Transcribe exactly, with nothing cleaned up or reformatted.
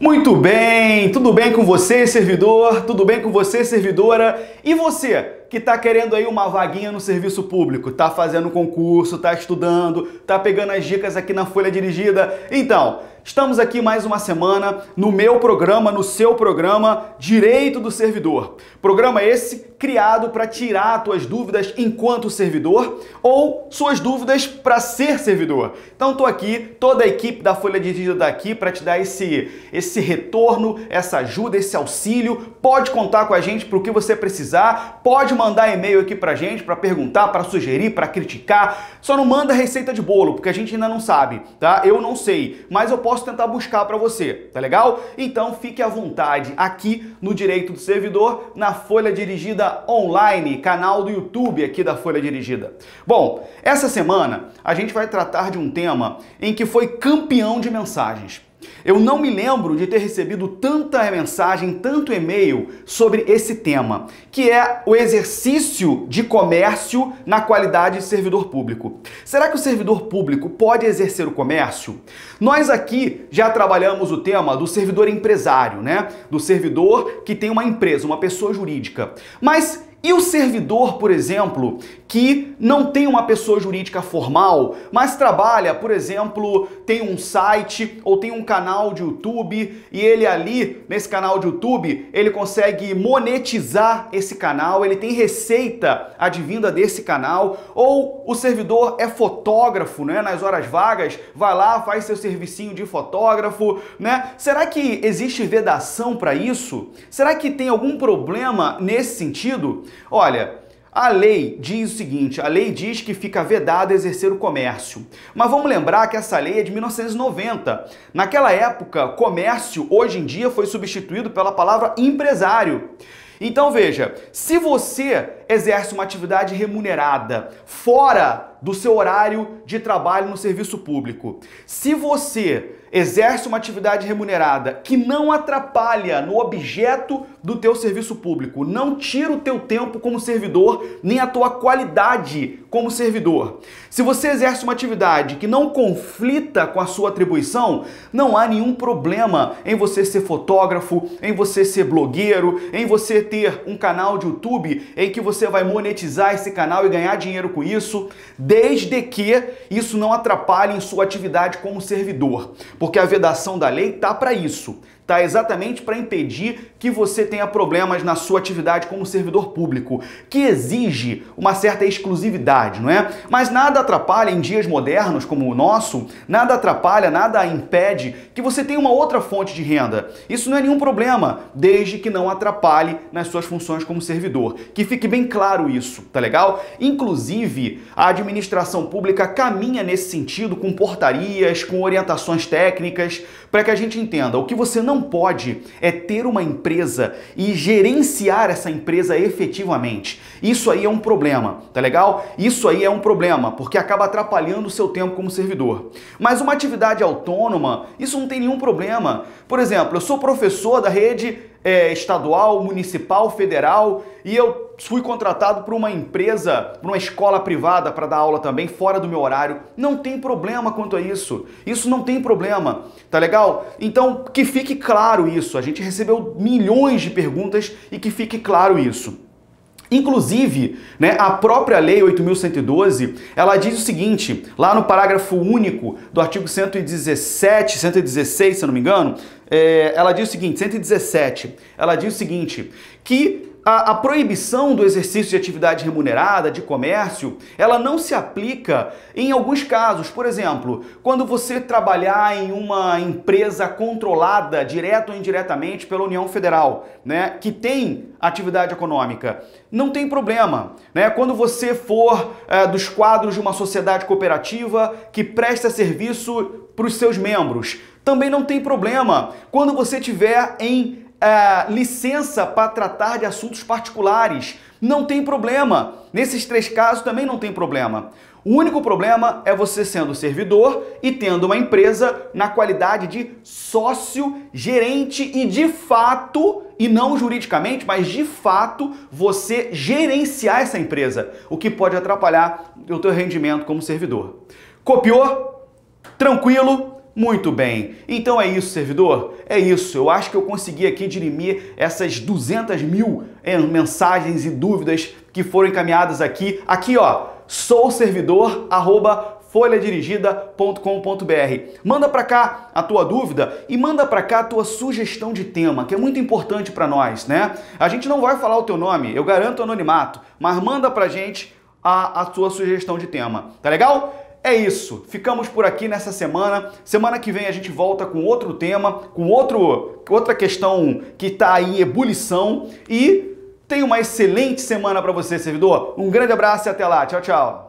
Muito bem, tudo bem com você, servidor? Tudo bem com você, servidora? E você que está querendo aí uma vaguinha no serviço público, está fazendo concurso, está estudando, está pegando as dicas aqui na Folha Dirigida? Então, estamos aqui mais uma semana no meu programa, no seu programa Direito do Servidor. Programa esse criado para tirar suas dúvidas enquanto servidor ou suas dúvidas para ser servidor. Então estou aqui, toda a equipe da Folha Dirigida está aqui para te dar esse, esse retorno, essa ajuda, esse auxílio. Pode contar com a gente para o que você precisar, pode mandar e-mail aqui para a gente, para perguntar, para sugerir, para criticar. Só não manda receita de bolo, porque a gente ainda não sabe, tá? Eu não sei, mas eu posso tentar buscar para você, tá legal? Então fique à vontade aqui no Direito do Servidor, na Folha Dirigida Online, canal do YouTube aqui da Folha Dirigida. Bom, essa semana a gente vai tratar de um tema em que foi campeão de mensagens. Eu não me lembro de ter recebido tanta mensagem, tanto e-mail sobre esse tema, que é o exercício de comércio na qualidade de servidor público. Será que o servidor público pode exercer o comércio? Nós aqui já trabalhamos o tema do servidor empresário, né? Do servidor que tem uma empresa, uma pessoa jurídica. Mas e o servidor, por exemplo, que não tem uma pessoa jurídica formal, mas trabalha, por exemplo, tem um site ou tem um canal de YouTube e ele ali, nesse canal de YouTube, ele consegue monetizar esse canal, ele tem receita advinda desse canal, ou o servidor é fotógrafo, né? Nas horas vagas, vai lá, faz seu servicinho de fotógrafo, né? Será que existe vedação para isso? Será que tem algum problema nesse sentido? Olha, a lei diz o seguinte, a lei diz que fica vedado exercer o comércio. Mas vamos lembrar que essa lei é de mil novecentos e noventa. Naquela época, comércio, hoje em dia, foi substituído pela palavra empresário. Então veja, se você exerce uma atividade remunerada fora do seu horário de trabalho no serviço público, se você exerce uma atividade remunerada que não atrapalha no objeto do teu serviço público, não tira o teu tempo como servidor, nem a tua qualidade como servidor. Se você exerce uma atividade que não conflita com a sua atribuição, não há nenhum problema em você ser fotógrafo, em você ser blogueiro, em você ter um canal de YouTube em que você vai monetizar esse canal e ganhar dinheiro com isso, desde que isso não atrapalhe em sua atividade como servidor. Porque a vedação da lei tá para isso, tá exatamente para impedir que você tenha problemas na sua atividade como servidor público, que exige uma certa exclusividade, não é? Mas nada atrapalha em dias modernos como o nosso, nada atrapalha, nada impede que você tenha uma outra fonte de renda. Isso não é nenhum problema, desde que não atrapalhe nas suas funções como servidor. Que fique bem claro isso, tá legal? Inclusive, a administração pública caminha nesse sentido com portarias, com orientações técnicas, para que a gente entenda o que você não pode é ter uma empresa e gerenciar essa empresa efetivamente. Isso aí é um problema, tá legal? Isso aí é um problema, porque acaba atrapalhando o seu tempo como servidor. Mas uma atividade autônoma, isso não tem nenhum problema. Por exemplo, eu sou professor da rede é, estadual, municipal, federal, e eu fui contratado por uma empresa, por uma escola privada para dar aula também, fora do meu horário. Não tem problema quanto a isso. Isso não tem problema, tá legal? Então, que fique claro isso. A gente recebeu milhões de perguntas e que fique claro isso. Inclusive, né, a própria Lei oito mil cento e doze, ela diz o seguinte, lá no parágrafo único do artigo cento e dezessete, cento e dezesseis, se eu não me engano, é, ela diz o seguinte, cento e dezessete, ela diz o seguinte, que a, a proibição do exercício de atividade remunerada, de comércio, ela não se aplica em alguns casos. Por exemplo, quando você trabalhar em uma empresa controlada, direto ou indiretamente, pela União Federal, né, que tem atividade econômica, não tem problema, né? Quando você for é, dos quadros de uma sociedade cooperativa que presta serviço para os seus membros, também não tem problema. Quando você tiver em é, licença para tratar de assuntos particulares, não tem problema. Nesses três casos também não tem problema. O único problema é você sendo servidor e tendo uma empresa na qualidade de sócio, gerente e de fato, e não juridicamente, mas de fato, você gerenciar essa empresa, o que pode atrapalhar o teu rendimento como servidor. Copiou? Tranquilo? Muito bem, então é isso, servidor, é isso. Eu acho que eu consegui aqui dirimir essas duzentas mil mensagens e dúvidas que foram encaminhadas aqui. Aqui, ó, sou servidor, arroba, folha dirigida ponto com ponto br. Manda para cá a tua dúvida e manda para cá a tua sugestão de tema, que é muito importante para nós, né? A gente não vai falar o teu nome, eu garanto o anonimato, mas manda pra gente a, a tua sugestão de tema, tá legal? É isso, ficamos por aqui nessa semana. Semana que vem a gente volta com outro tema, com outro, outra questão que tá aí em ebulição, e tenha uma excelente semana para você, servidor. Um grande abraço e até lá. Tchau, tchau.